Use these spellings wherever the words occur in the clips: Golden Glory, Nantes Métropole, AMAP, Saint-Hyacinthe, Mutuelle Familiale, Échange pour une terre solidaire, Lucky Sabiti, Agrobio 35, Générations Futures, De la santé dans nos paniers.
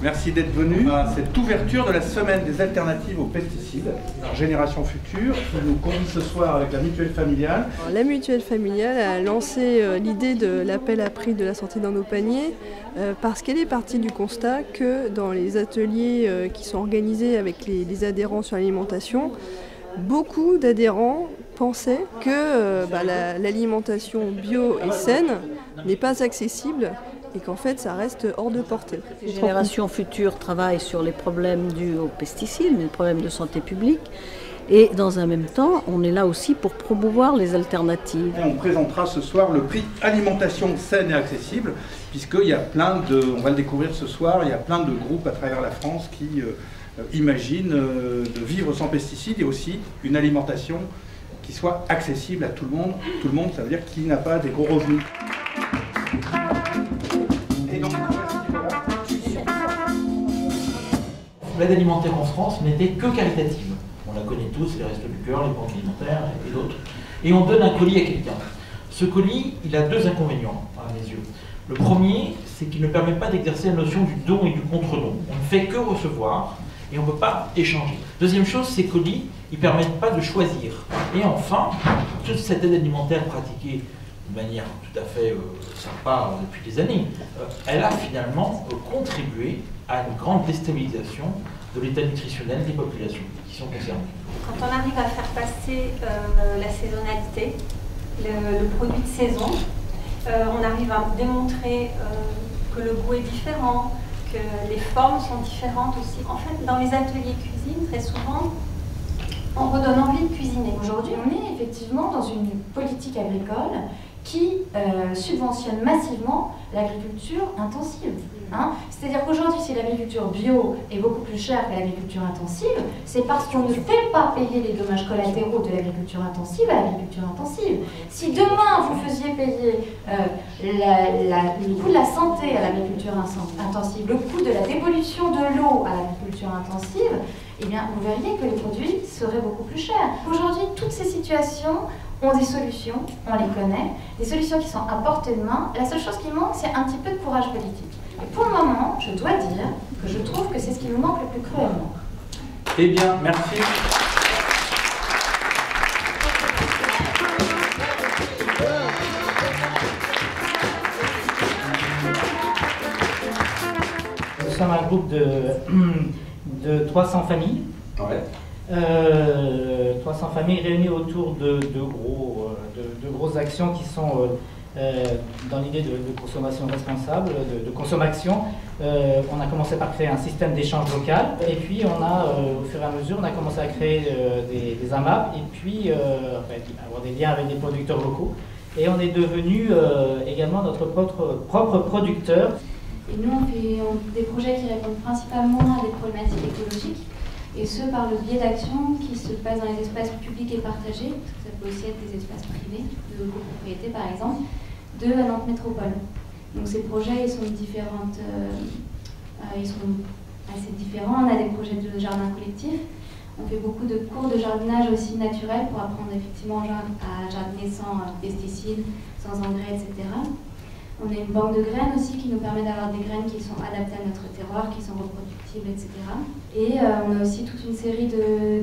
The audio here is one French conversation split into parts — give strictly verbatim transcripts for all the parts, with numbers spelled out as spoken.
Merci d'être venu à cette ouverture de la semaine des alternatives aux pesticides, Générations Futures, qui nous conduit ce soir avec la Mutuelle Familiale. Alors, la Mutuelle Familiale a lancé euh, l'idée de l'appel à prix de la santé dans nos paniers euh, parce qu'elle est partie du constat que dans les ateliers euh, qui sont organisés avec les, les adhérents sur l'alimentation, beaucoup d'adhérents pensaient que euh, bah, la, l'alimentation bio et saine n'est pas accessible et qu'en fait ça reste hors de portée. Les générations futures travaillent sur les problèmes dus aux pesticides, les problèmes de santé publique, et dans un même temps on est là aussi pour promouvoir les alternatives. Et on présentera ce soir le prix alimentation saine et accessible, puisqu'il y a plein de, on va le découvrir ce soir, il y a plein de groupes à travers la France qui euh, imaginent euh, de vivre sans pesticides et aussi une alimentation qui soit accessible à tout le monde. Tout le monde, ça veut dire qui n'a pas des gros revenus. L'aide alimentaire en France n'était que caritative. On la connaît tous, les Restos du Cœur, les banques alimentaires et d'autres. Et on donne un colis à quelqu'un. Ce colis, il a deux inconvénients à mes yeux. Le premier, c'est qu'il ne permet pas d'exercer la notion du don et du contre-don. On ne fait que recevoir et on ne peut pas échanger. Deuxième chose, ces colis, ils ne permettent pas de choisir. Et enfin, toute cette aide alimentaire pratiquée de manière tout à fait euh, sympa euh, depuis des années, euh, elle a finalement euh, contribué à une grande déstabilisation de l'état nutritionnel des populations qui sont concernées. Quand on arrive à faire passer euh, la saisonnalité, le, le produit de saison, euh, on arrive à démontrer euh, que le goût est différent, que les formes sont différentes aussi. En fait, dans les ateliers cuisine, très souvent, on redonne envie de cuisiner. Aujourd'hui, on est effectivement dans une politique agricole qui euh, subventionne massivement l'agriculture intensive. Hein. C'est-à-dire qu'aujourd'hui, si l'agriculture bio est beaucoup plus chère que l'agriculture intensive, c'est parce qu'on ne fait pas payer les dommages collatéraux de l'agriculture intensive à l'agriculture intensive. Si demain, vous faisiez payer euh, la, la, le coût de la santé à l'agriculture intensive, le coût de la dépollution de l'eau à l'agriculture intensive, eh bien, vous verriez que les produits seraient beaucoup plus chers. Aujourd'hui, toutes ces situations ont des solutions, on les connaît, des solutions qui sont à portée de main. La seule chose qui manque, c'est un petit peu de courage politique. Et pour le moment, je dois dire que je trouve que c'est ce qui nous manque le plus cruellement. Eh bien, merci. Nous sommes un groupe de, de trois cents familles. Ouais. Euh, trois cents familles réunies autour de, de, gros, de, de grosses actions qui sont euh, dans l'idée de, de consommation responsable, de, de consommation. Euh, on a commencé par créer un système d'échange local et puis on a, euh, au fur et à mesure, on a commencé à créer euh, des, des AMAP et puis euh, en fait, avoir des liens avec des producteurs locaux. Et on est devenu euh, également notre propre, propre producteur. Et nous, on fait on, des projets qui répondent principalement à des problématiques écologiques. Et ce, par le biais d'actions qui se passent dans les espaces publics et partagés, parce que ça peut aussi être des espaces privés, de copropriété par exemple, de la Nantes Métropole. Donc ces projets, ils sont, différentes, euh, euh, ils sont assez différents. On a des projets de jardin collectif, on fait beaucoup de cours de jardinage aussi naturel pour apprendre effectivement à jardiner sans pesticides, sans engrais, et cetera. On a une banque de graines aussi qui nous permet d'avoir des graines qui sont adaptées à notre terroir, qui sont reproductibles, et cetera. Et euh, on a aussi toute une série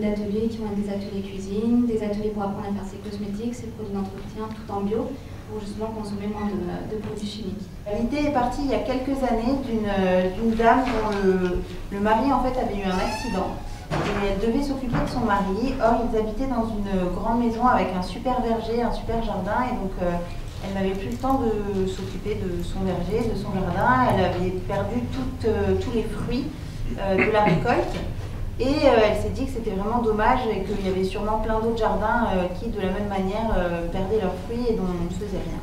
d'ateliers qui vont être des ateliers cuisine, des ateliers pour apprendre à faire ses cosmétiques, ses produits d'entretien, tout en bio, pour justement consommer moins de, de produits chimiques. L'idée est partie il y a quelques années d'une dame dont le, le mari en fait avait eu un accident. Et elle devait s'occuper de son mari, or ils habitaient dans une grande maison avec un super verger, un super jardin, et donc... Euh, Elle n'avait plus le temps de s'occuper de son verger, de son jardin. Elle avait perdu tout, euh, tous les fruits euh, de la récolte. Et euh, elle s'est dit que c'était vraiment dommage et qu'il y avait sûrement plein d'autres jardins euh, qui, de la même manière, euh, perdaient leurs fruits et dont on ne faisait rien.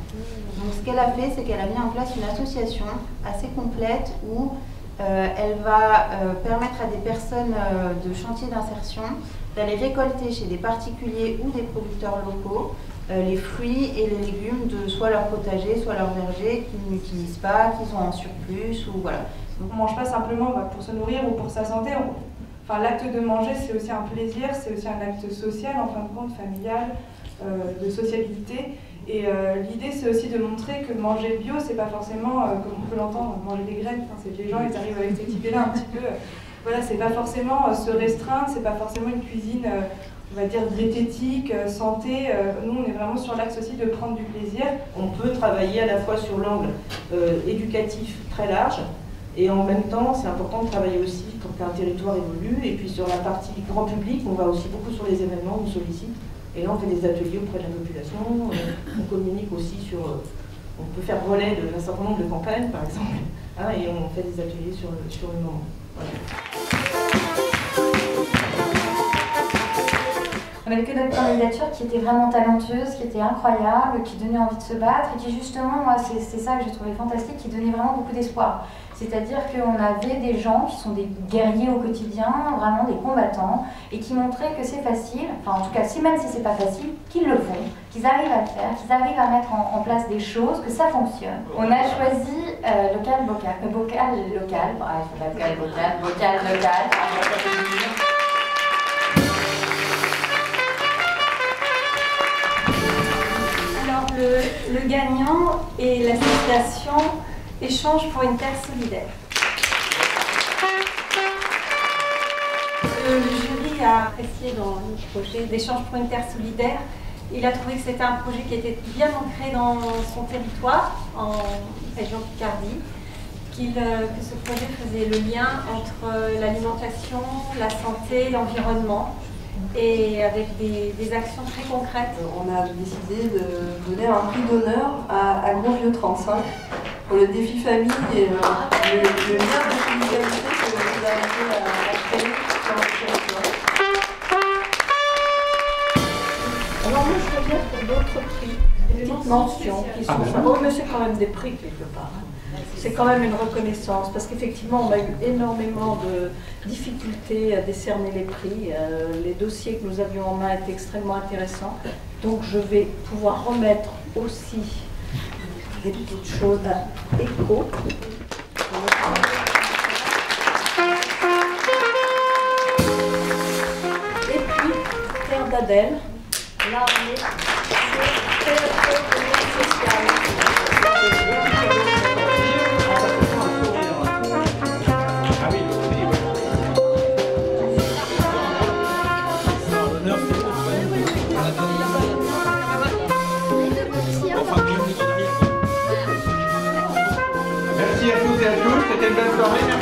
Donc ce qu'elle a fait, c'est qu'elle a mis en place une association assez complète où euh, elle va euh, permettre à des personnes euh, de chantier d'insertion d'aller récolter chez des particuliers ou des producteurs locaux euh, les fruits et les légumes de soit leur potager, soit leur verger, qu'ils n'utilisent pas, qu'ils ont en surplus, ou voilà. Donc, on ne mange pas simplement bah, pour se nourrir ou pour sa santé. On... Enfin, l'acte de manger, c'est aussi un plaisir, c'est aussi un acte social, en fin de compte, familial, euh, de sociabilité. Et euh, l'idée, c'est aussi de montrer que manger bio, c'est pas forcément, euh, comme on peut l'entendre, manger des graines. Enfin, c'est que les gens, ils arrivent avec cette idée-là un petit peu. Euh, voilà, c'est pas forcément euh, se restreindre, c'est pas forcément une cuisine, euh, on va dire, diététique, euh, santé. Euh, nous, on est vraiment sur l'axe aussi de prendre du plaisir. On peut travailler à la fois sur l'angle euh, éducatif très large, et en même temps, c'est important de travailler aussi pour qu'un territoire évolue. Et puis sur la partie grand public, on va aussi beaucoup sur les événements, on sollicite. Et là, on fait des ateliers auprès de la population, euh, on communique aussi sur... Euh, on peut faire relais d'un certain nombre de campagnes, par exemple, hein, et on fait des ateliers sur le, sur le moment. Voilà. On a que d'autres candidatures qui étaient vraiment talentueuses, qui étaient incroyables, qui donnaient envie de se battre, et qui justement, moi, c'est ça que j'ai trouvé fantastique, qui donnait vraiment beaucoup d'espoir. C'est-à-dire qu'on avait des gens qui sont des guerriers au quotidien, vraiment des combattants, et qui montraient que c'est facile, enfin en tout cas, si même si c'est pas facile, qu'ils le font, qu'ils arrivent à le faire, qu'ils arrivent à mettre en, en place des choses, que ça fonctionne. On a choisi euh, local, bocal, euh, bocal, local, ah, je ne sais pas local, bocal, bocal, local, ah, Le, le gagnant est l'association Échange pour une terre solidaire. Le jury a apprécié dans le projet d'Échange pour une terre solidaire. Il a trouvé que c'était un projet qui était bien ancré dans son territoire, en région Picardie, qu'il, que ce projet faisait le lien entre l'alimentation, la santé, l'environnement, et avec des, des actions très concrètes. On a décidé de donner un prix d'honneur à Agrobio trente-cinq pour le défi famille et le, le, le lien de solidarité que vous arrivez à créer sur notre territoire. Alors moi je reviens pour d'autres prix, des petites mentions qui sont... Oh mais c'est quand même des prix quelque part. C'est quand même une reconnaissance, parce qu'effectivement, on a eu énormément de difficultés à décerner les prix. Euh, les dossiers que nous avions en main étaient extrêmement intéressants. Donc je vais pouvoir remettre aussi des petites choses à écho. Et puis, Terre d'Adèle, l'armée, c'est très sociale. Merci à tous et à toutes, c'était une belle soirée.